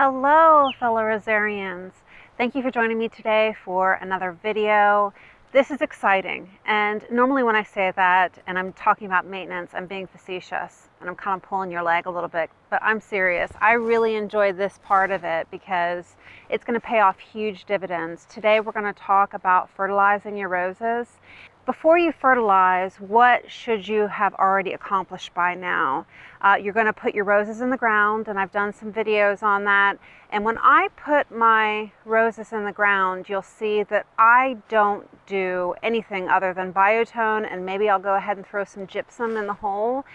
Hello, fellow rosarians. Thank you for joining me today for another video. This is exciting, and normally when I say that and I'm talking about maintenance, I'm being facetious and I'm kind of pulling your leg a little bit, but I'm serious. I really enjoy this part of it because it's going to pay off huge dividends. Today we're going to talk about fertilizing your roses. Before you fertilize, what should you have already accomplished by now? You're going to put your roses in the ground, and I've done some videos on that. And when I put my roses in the ground, you'll see that I don't do anything other than biotone, and maybe I'll go ahead and throw some gypsum in the hole.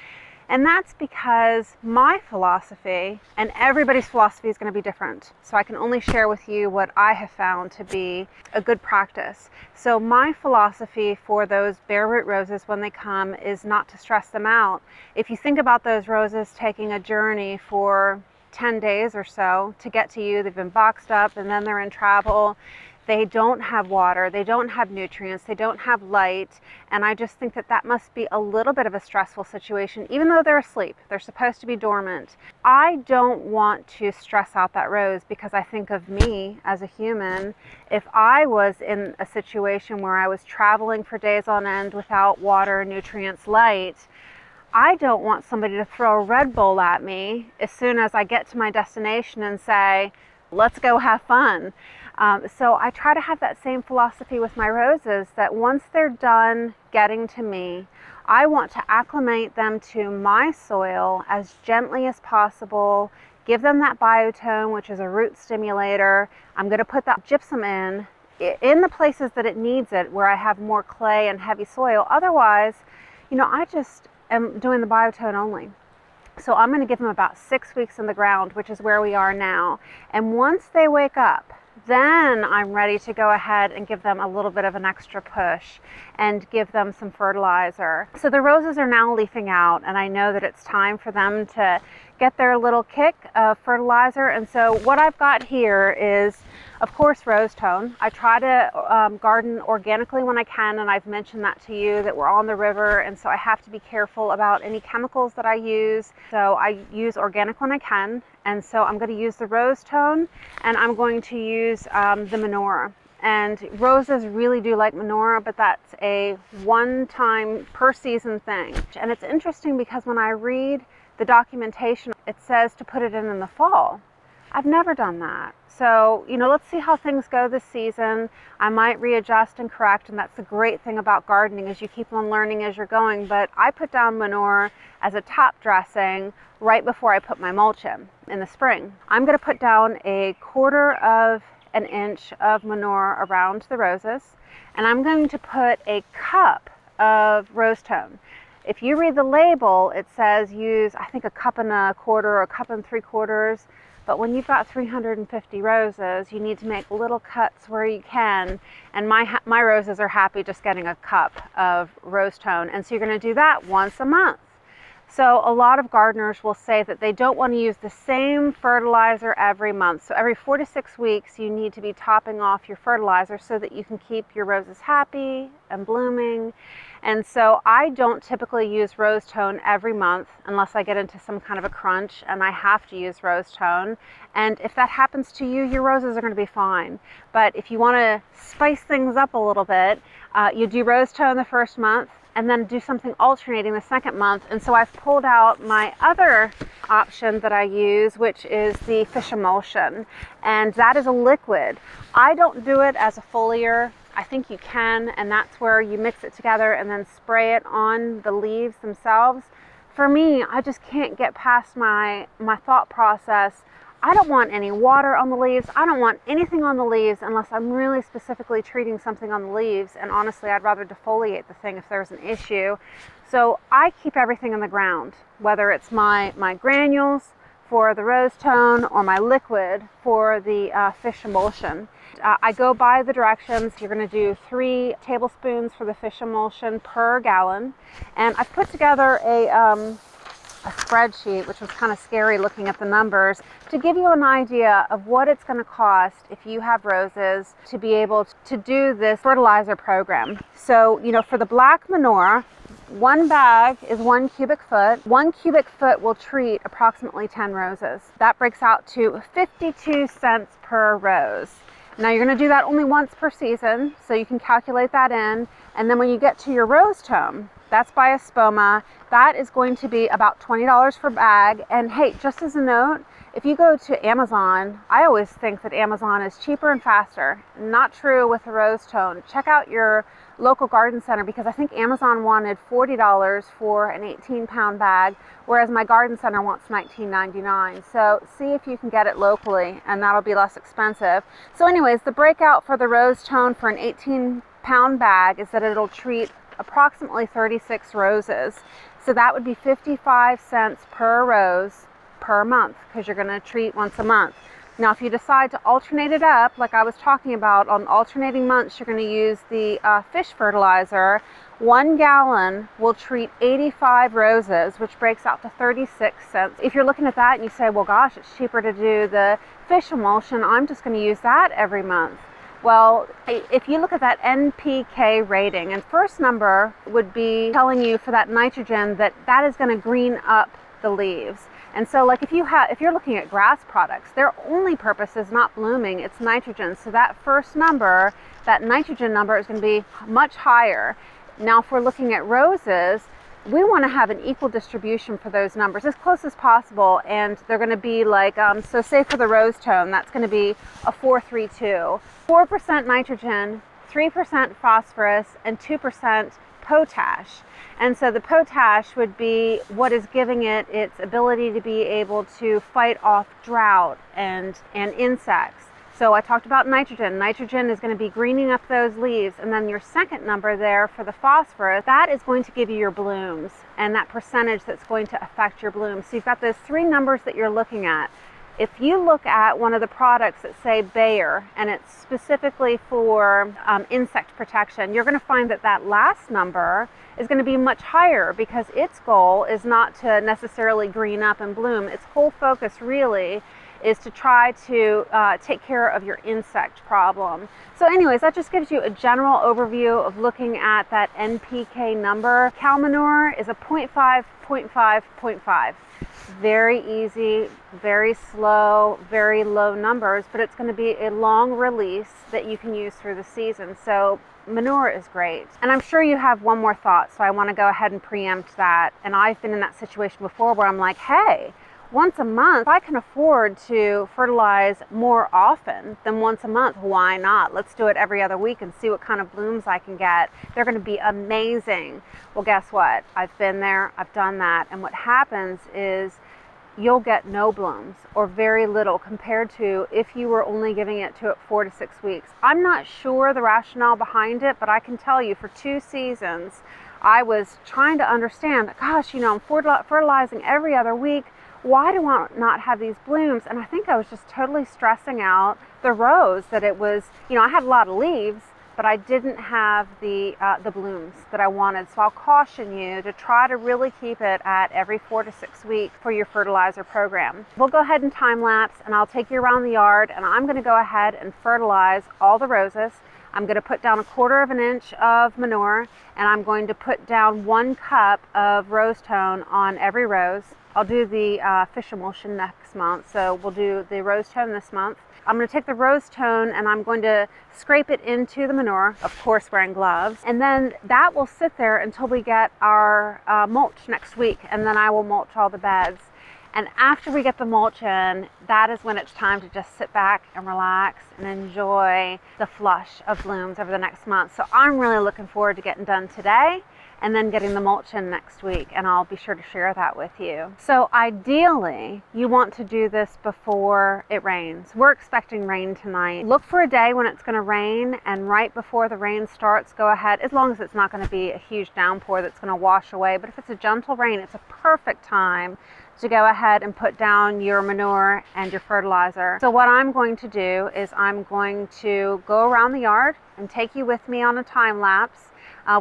And that's because my philosophy, and everybody's philosophy is going to be different. So I can only share with you what I have found to be a good practice. So my philosophy for those bare root roses when they come is not to stress them out. If you think about those roses taking a journey for 10 days or so to get to you, they've been boxed up and then they're in travel. They don't have water, they don't have nutrients, they don't have light, and I just think that that must be a little bit of a stressful situation, even though they're asleep. They're supposed to be dormant. I don't want to stress out that rose because I think of me as a human. If I was in a situation where I was traveling for days on end without water, nutrients, light, I don't want somebody to throw a Red Bull at me as soon as I get to my destination and say, let's go have fun. So I try to have that same philosophy with my roses, that once they're done getting to me, I want to acclimate them to my soil as gently as possible, give them that biotone, which is a root stimulator. I'm going to put that gypsum in the places that it needs it, where I have more clay and heavy soil. Otherwise, you know, I just am doing the biotone only. So I'm going to give them about 6 weeks in the ground, which is where we are now. And once they wake up, then I'm ready to go ahead and give them a little bit of an extra push and give them some fertilizer. So the roses are now leafing out, and I know that it's time for them to get their little kick of fertilizer. And so what I've got here is, of course, Rose-Tone. I try to garden organically when I can, and I've mentioned that to you, that we're on the river, and so I have to be careful about any chemicals that I use. So I use organic when I can, and so I'm going to use the Rose-Tone, and I'm going to use the Manora. And roses really do like Manora, but that's a one-time per season thing. And it's interesting because when I read the documentation, it says to put it in the fall. I've never done that. So, you know, let's see how things go this season. I might readjust and correct, and that's the great thing about gardening, is you keep on learning as you're going. But I put down manure as a top dressing right before I put my mulch in the spring. I'm going to put down a 1/4 of an inch of manure around the roses, and I'm going to put a cup of Rose-Tone. If you read the label, it says use, I think, 1 1/4 cups or 1 3/4 cups. But when you've got 350 roses, you need to make little cuts where you can. And my roses are happy just getting a cup of Rose-Tone. And so you're going to do that once a month. So a lot of gardeners will say that they don't want to use the same fertilizer every month. So every 4 to 6 weeks, you need to be topping off your fertilizer so that you can keep your roses happy and blooming. And so I don't typically use Rose-Tone every month unless I get into some kind of a crunch and I have to use Rose-Tone. And if that happens to you, your roses are going to be fine. But if you want to spice things up a little bit, you do Rose-Tone the first month, and then do something alternating the second month. And so I've pulled out my other option that I use, which is the fish emulsion, and that is a liquid. I don't do it as a foliar. I think you can, and that's where you mix it together and then spray it on the leaves themselves. For me, I just can't get past my thought process. I don't want any water on the leaves. I don't want anything on the leaves unless I'm really specifically treating something on the leaves. And honestly, I'd rather defoliate the thing if there's an issue. So I keep everything in the ground, whether it's my granules for the Rose-Tone or my liquid for the fish emulsion. I go by the directions. You're going to do 3 tablespoons for the fish emulsion per gallon. And I've put together a spreadsheet, which was kind of scary looking at the numbers, to give you an idea of what it's going to cost if you have roses to be able to do this fertilizer program. So, you know, for the black manure, One bag is 1 cubic foot. 1 cubic foot will treat approximately 10 roses. That breaks out to 52 cents per rose. Now you're going to do that only once per season, so you can calculate that in. And then when you get to your rose tome, that's by Espoma, that is going to be about $20 per bag. And hey, just as a note, if you go to Amazon, I always think that Amazon is cheaper and faster. Not true with the rose tone. Check out your local garden center, because I think Amazon wanted $40 for an 18-pound bag, whereas my garden center wants $19.99. So see if you can get it locally, and that'll be less expensive. So anyways, the breakout for the rose tone for an 18-pound bag is that it'll treat approximately 36 roses. So that would be 55 cents per rose per month, because you're going to treat once a month. Now, if you decide to alternate it up, like I was talking about, on alternating months, you're going to use the fish fertilizer. 1 gallon will treat 85 roses, which breaks out to 36 cents. If you're looking at that and you say, well, gosh, it's cheaper to do the fish emulsion, I'm just going to use that every month. Well, if you look at that NPK rating, and first number would be telling you for that nitrogen that that is going to green up the leaves. And so like if you're looking at grass products, their only purpose is not blooming, it's nitrogen. So that first number, that nitrogen number, is going to be much higher. Now if we're looking at roses, we want to have an equal distribution for those numbers, as close as possible. And they're going to be like, so say for the rose tone, that's going to be a 4-3-2. 4% nitrogen, 3% phosphorus, and 2% potash. And so the potash would be what is giving it its ability to be able to fight off drought and insects. So I talked about nitrogen. Nitrogen is going to be greening up those leaves. And then your second number there for the phosphorus, that is going to give you your blooms and that percentage that's going to affect your blooms. So you've got those three numbers that you're looking at. If you look at one of the products that say Bayer, and it's specifically for insect protection, you're going to find that that last number is going to be much higher, because its goal is not to necessarily green up and bloom. Its whole focus really is to try to take care of your insect problem. So anyways, that just gives you a general overview of looking at that NPK number. Cow manure is a 0.5, 0.5, 0.5. Very easy, very slow, very low numbers, but it's going to be a long release that you can use through the season. So manure is great. And I'm sure you have one more thought, so I want to go ahead and preempt that. And I've been in that situation before where I'm like, hey, once a month, I can afford to fertilize more often than once a month. Why not? Let's do it every other week and see what kind of blooms I can get. They're going to be amazing. Well, guess what? I've been there, I've done that. And what happens is you'll get no blooms or very little compared to if you were only giving it to it 4 to 6 weeks. I'm not sure the rationale behind it, but I can tell you for 2 seasons, I was trying to understand, gosh, you know, I'm fertilizing every other week. Why do I not have these blooms? And I think I was just totally stressing out the rose, that it was, you know, I had a lot of leaves, but I didn't have the blooms that I wanted. So I'll caution you to try to really keep it at every 4 to 6 weeks for your fertilizer program. We'll go ahead and time lapse, and I'll take you around the yard, and I'm going to go ahead and fertilize all the roses. I'm going to put down 1/4 inch of manure, and I'm going to put down 1 cup of rose tone on every rose. I'll do the fish emulsion next month, so we'll do the rose tone this month. I'm going to take the rose tone and I'm going to scrape it into the manure, of course wearing gloves, and then that will sit there until we get our mulch next week, and then I will mulch all the beds. And after we get the mulch in, that is when it's time to just sit back and relax and enjoy the flush of blooms over the next month. So I'm really looking forward to getting done today and then getting the mulch in next week, and I'll be sure to share that with you. So ideally, you want to do this before it rains. We're expecting rain tonight. Look for a day when it's gonna rain, and right before the rain starts, go ahead, as long as it's not gonna be a huge downpour that's gonna wash away, but if it's a gentle rain, it's a perfect time to go ahead and put down your manure and your fertilizer. So what I'm going to do is I'm going to go around the yard and take you with me on a time lapse.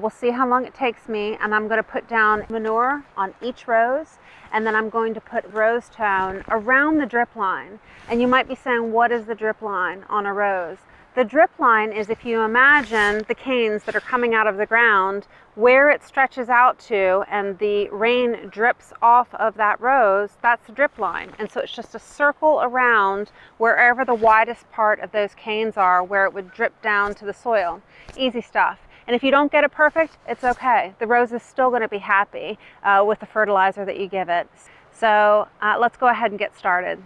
We'll see how long it takes me, and I'm going to put down manure on each rose, and then I'm going to put rose tone around the drip line. And you might be saying, what is the drip line on a rose? The drip line is, if you imagine the canes that are coming out of the ground, where it stretches out to and the rain drips off of that rose, that's the drip line. And so it's just a circle around wherever the widest part of those canes are, where it would drip down to the soil. Easy stuff. And if you don't get it perfect, it's okay. The rose is still going to be happy with the fertilizer that you give it. So let's go ahead and get started.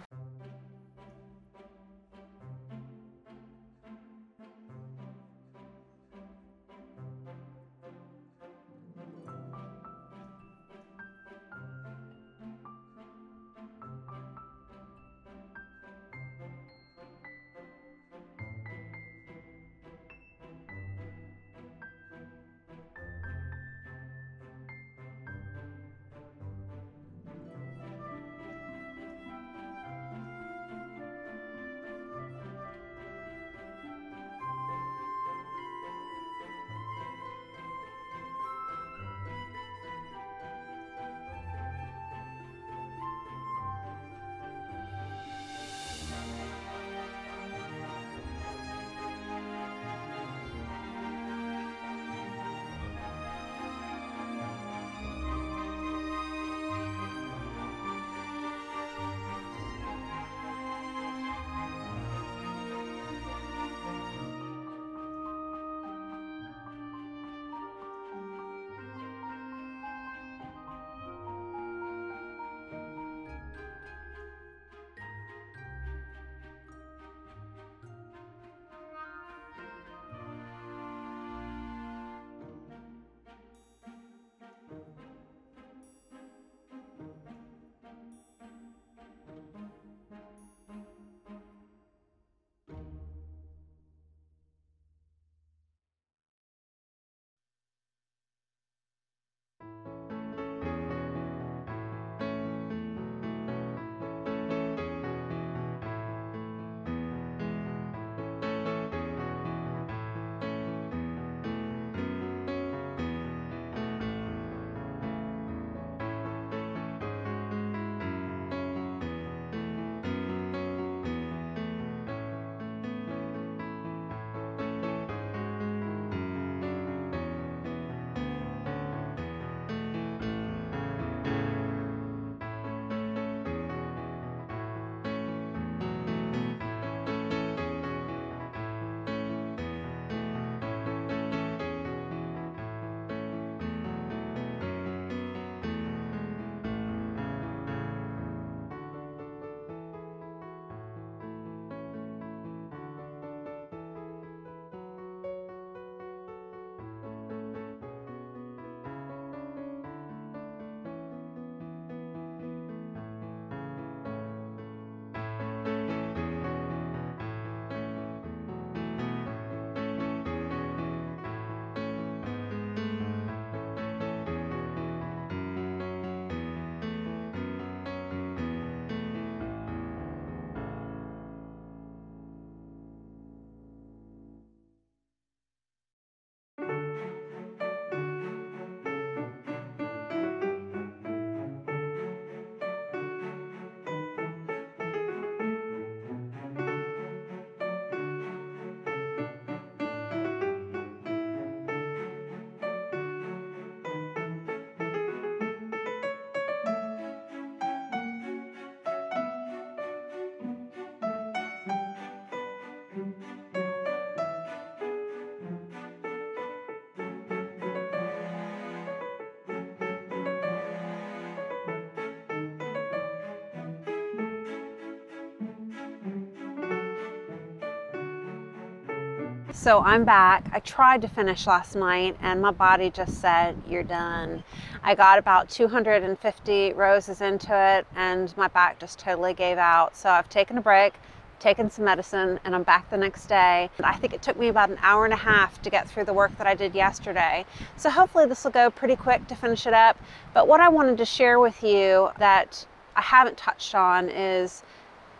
So I'm back. I tried to finish last night and my body just said, you're done. I got about 250 roses into it and my back just totally gave out. So I've taken a break, taken some medicine, and I'm back the next day. I think it took me about an hour and a half to get through the work that I did yesterday. So hopefully this will go pretty quick to finish it up. But what I wanted to share with you that I haven't touched on is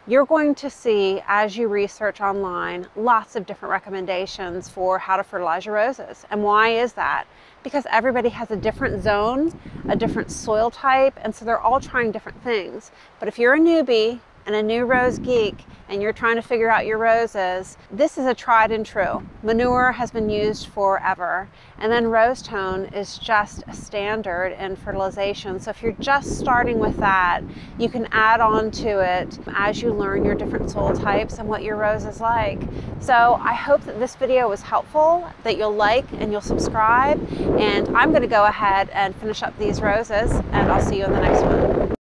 you're going to see, as you research online, lots of different recommendations for how to fertilize your roses. And why is that? Because everybody has a different zone, a different soil type, and so they're all trying different things. But if you're a newbie, and a new rose geek and you're trying to figure out your roses, this is a tried and true. Manure has been used forever. And then rose tone is just a standard in fertilization. So if you're just starting with that, you can add on to it as you learn your different soil types and what your rose is like. So I hope that this video was helpful, that you'll like and you'll subscribe. And I'm gonna go ahead and finish up these roses, and I'll see you in the next one.